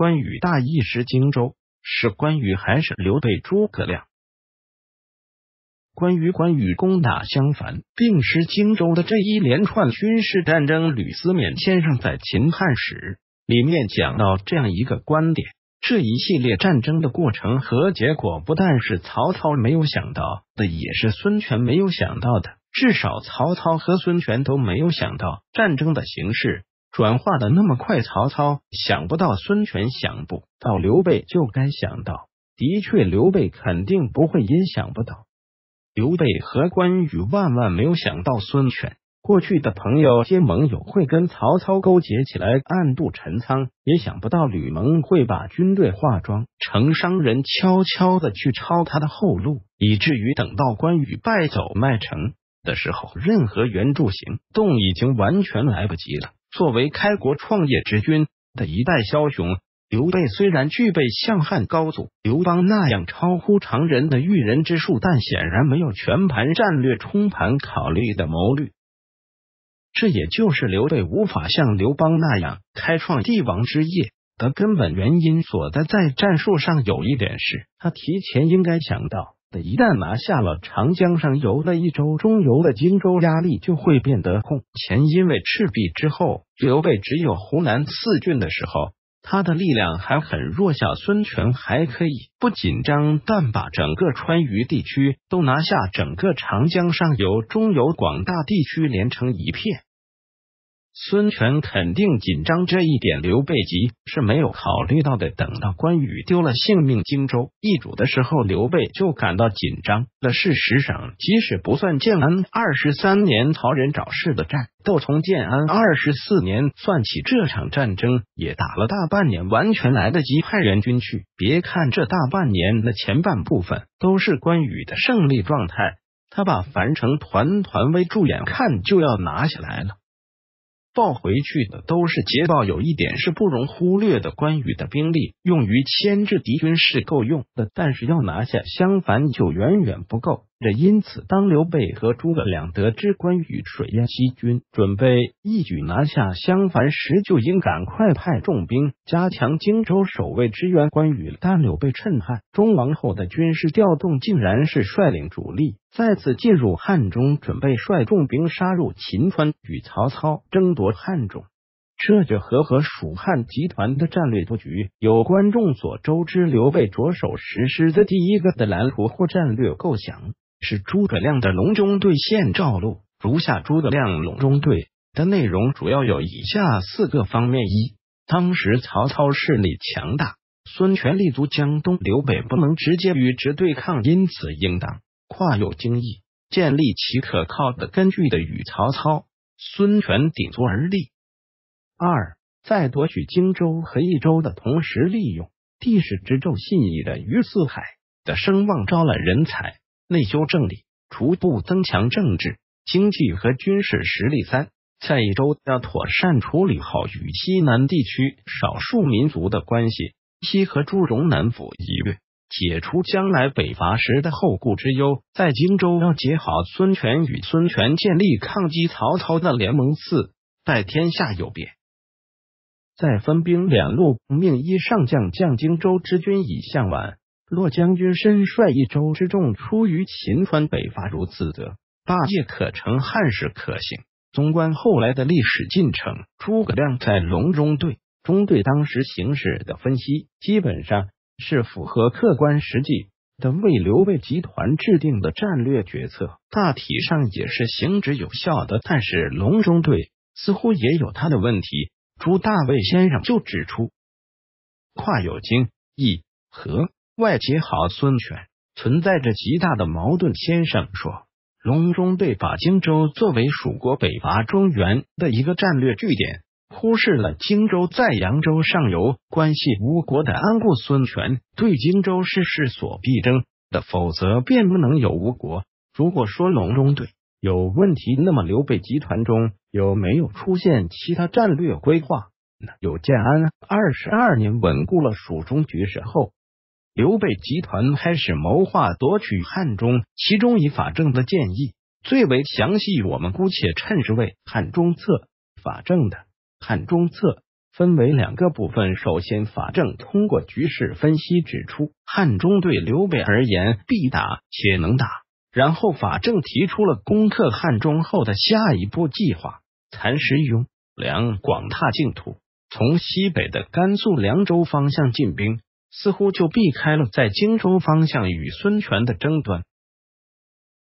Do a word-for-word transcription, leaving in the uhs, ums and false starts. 关羽大意失荆州，是关羽还是刘备诸葛亮？关于关羽攻打襄樊并失荆州的这一连串军事战争，吕思勉先生在《秦汉史》里面讲到这样一个观点：这一系列战争的过程和结果，不但是曹操没有想到的，也是孙权没有想到的。至少曹操和孙权都没有想到战争的形势转化的那么快，曹操想不到，孙权想不到，刘备就该想到。的确，刘备肯定不会因想不到。刘备和关羽万万没有想到孙权，过去的朋友皆盟友会跟曹操勾结起来暗度陈仓，也想不到吕蒙会把军队化妆成商人，悄悄的去抄他的后路，以至于等到关羽败走麦城的时候，任何援助行动已经完全来不及了。作为开国创业之君的一代枭雄，刘备虽然具备像汉高祖刘邦那样超乎常人的驭人之术，但显然没有全盘战略冲盘考虑的谋略。这也就是刘备无法像刘邦那样开创帝王之业的根本原因所在。在战术上有一点是他提前应该想到的：一旦拿下了长江上游的益州，中游的荆州压力就会变得空前。因为赤壁之后，刘备只有湖南四郡的时候，他的力量还很弱小，孙权还可以不紧张，但把整个川渝地区都拿下，整个长江上游、中游广大地区连成一片，孙权肯定紧张，这一点刘备极是没有考虑到的。等到关羽丢了性命荆州易主的时候，刘备就感到紧张了。事实上，即使不算建安二十三年曹仁找事的战斗，从建安二十四年算起，这场战争也打了大半年，完全来得及派援军去。别看这大半年的前半部分都是关羽的胜利状态，他把樊城团团围住，眼看就要拿下来了，报回去的都是捷报。有一点是不容忽略的：关羽的兵力用于牵制敌军是够用的，但是要拿下襄樊就远远不够。这因此，当刘备和诸葛亮得知关羽水淹西军，准备一举拿下襄樊时，就应赶快派重兵加强荆州守卫，支援关羽。但刘备趁汉中王后的军事调动，竟然是率领主力再次进入汉中，准备率重兵杀入秦川，与曹操争夺汉中。这就和和蜀汉集团的战略布局有关。众所周知，刘备着手实施的第一个的蓝图或战略构想，是诸葛亮的隆中对现照录。如下诸葛亮隆中对的内容主要有以下四个方面：一、当时曹操势力强大，孙权立足江东，刘备不能直接与之对抗，因此应当跨有荆益，建立其可靠的根据的与曹操、孙权鼎足而立。二、在夺取荆州和益州的同时，利用地势之骤信义的于四海的声望，招揽人才，内修政理，逐步增强政治、经济和军事实力。三、在益州要妥善处理好与西南地区少数民族的关系，西和诸戎南府一越，解除将来北伐时的后顾之忧。在荆州要结好孙权与孙权建立抗击曹操的联盟。四、在天下有别，在分兵两路，命一上将将荆州之军，以向宛洛将军身率益州之众出于秦川北伐。如此则霸业可成，汉室可行。纵观后来的历史进程，诸葛亮在隆中对中对当时形势的分析，基本上是符合客观实际的，为刘备集团制定的战略决策大体上也是行之有效的。但是隆中对似乎也有他的问题。朱大卫先生就指出，跨有荆益和外结好孙权存在着极大的矛盾。先生说，隆中对把荆州作为蜀国北伐中原的一个战略据点，忽视了荆州在扬州上游关系吴国的安固。孙权对荆州是势所必争的，否则便不能有吴国。如果说隆中对有问题，那么刘备集团中有没有出现其他战略规划呢？有建安二十二年稳固了蜀中局势后，刘备集团开始谋划夺取汉中，其中以法正的建议最为详细，我们姑且称之为汉中策。法正的汉中策分为两个部分。首先，法正通过局势分析指出，汉中对刘备而言必打且能打。然后，法正提出了攻克汉中后的下一步计划：蚕食雍、两广，踏净土，从西北的甘肃凉州方向进兵。似乎就避开了在荆州方向与孙权的争端。